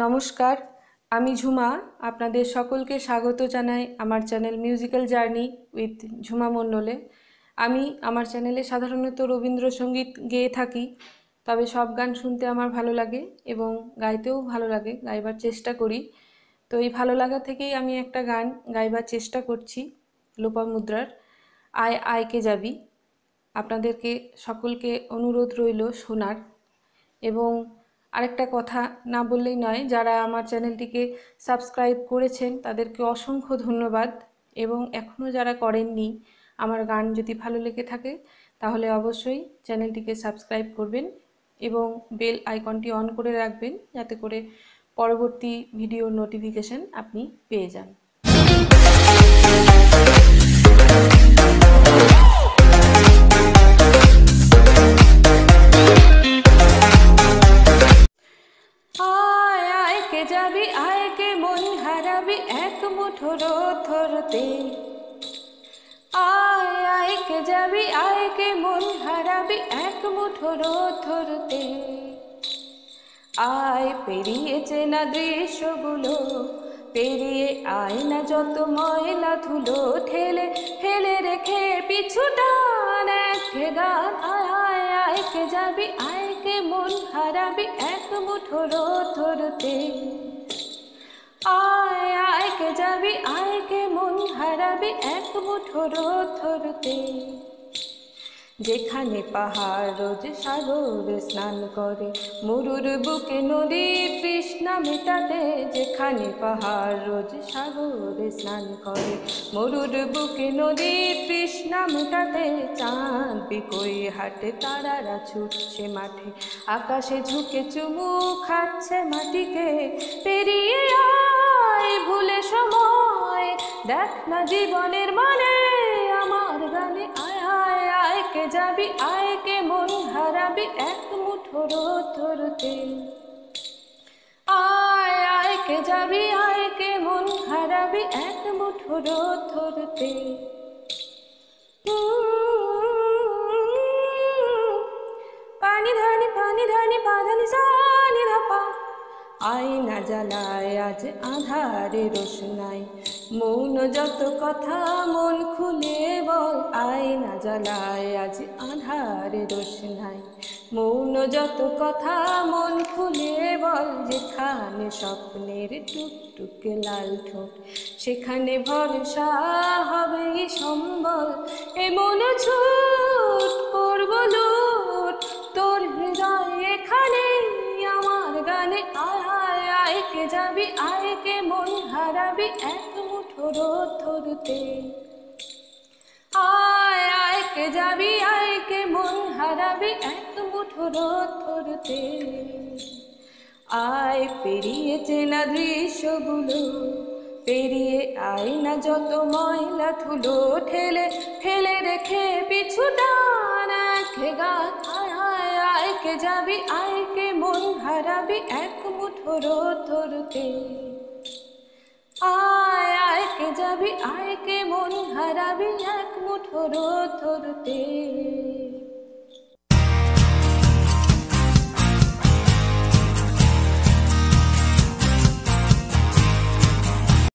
नमस्कार आमी झुमा आपनादेर सकलके स्वागत जानाई आमार channel musical journey with Jhuma मंडले। आमी आमार चैनेले साधारणत रबींद्रसंगीत गेये थाकी, तबे सब गान शुनते आमार भालो लागे एबं गाइतेओ भालो लागे, गाइबार चेष्टा करी। तो एई भालो लागা থেকেই आमी एकटा गान गाइबार चेष्टा करछि लोपामुद्रार आय आयके जाबी। आपनादेरके सकलके अनुरोध रइलो शोनार। एबं आरेकटा कथा ना बोललेई नय, जारा आमार चैनलटिके सबस्क्राइब करेछेन तादेरके असंख्य धन्यवाद, एबं एखोनो जारा करेननि आमार गान जोदि भालो लेगे थाके ताहले अवश्यई चैनलटिके सबस्क्राइब करबेन एबं बेल आइकनटी अन करे राखबेन जाते करे परबर्ती भिडियो नोटिफिकेशन आपनि पेये जान। आय के जाबी आय के मन हाराबी एक मुठो रोधरते, आय पेरिये चेना दृश्यगुलो पेरिये आय ना जत मैला धुलो ठेले ठेले रेखे पिछु टान एक गान। आय आय के जाबी आय के मन हाराबी एक मुठो रोधरते, आय आय के जाबी आय के मन हाराबी एक मुठो रोधरते। जेखाने पहाड़ रोज सागर स्नान करे मुरुर बुके नदी तृष्णा मेटाते, जेखाने पहाड़ रोज सागर स्नान करे मुरुर बुके नदी तृष्णा मेटाते। चाँद बिकोई हाटे तारारा छुटछे माठे आकाशे झुके चुमु खाচ্ছে মাটিকে, পেরিয়ে আয় ভুলে সময় দেখ না জীবনের মানে আমার গানে। আয় আয় आय के जाबी आय के मन हाराबी एक मुठो रोधरते, आय आय के जाबी आय के मन हाराबी एक मुठो रोधरते। पानी धानी पाधानी सानी धापा आय ना जालाय आज आधारे रोशनाई মৌন যত কথা মন খুলে বল। আয় না জ্বালায় আজ আঁধারে রোশনাই মৌন যত কথা মন খুলে বল। যেখানে স্বপ্নের টুকটুকে লাল ঠোঁট সেখানে ভরসা হবে সম্বল, এমন ছুট করব লুট তোর হৃদয় এখানে আমার গানে। আয় আয় কে যাবি আয় কে মন হারাবি এক रोधरते, आय आय के जाबी आय के मन हाराबी एक मुठो रोधरते। आय पेरिये चेना दृश्यगुलो पेरिये आय ना जत मैला धुलो ठेले ठेले रेखे पिछु टान एक गान। आय आय के जाबी आय के मन हाराबी एक मुठो रोधरते, आय आय के जाबी आय के मन हाराबी एक मुठो रोधरते।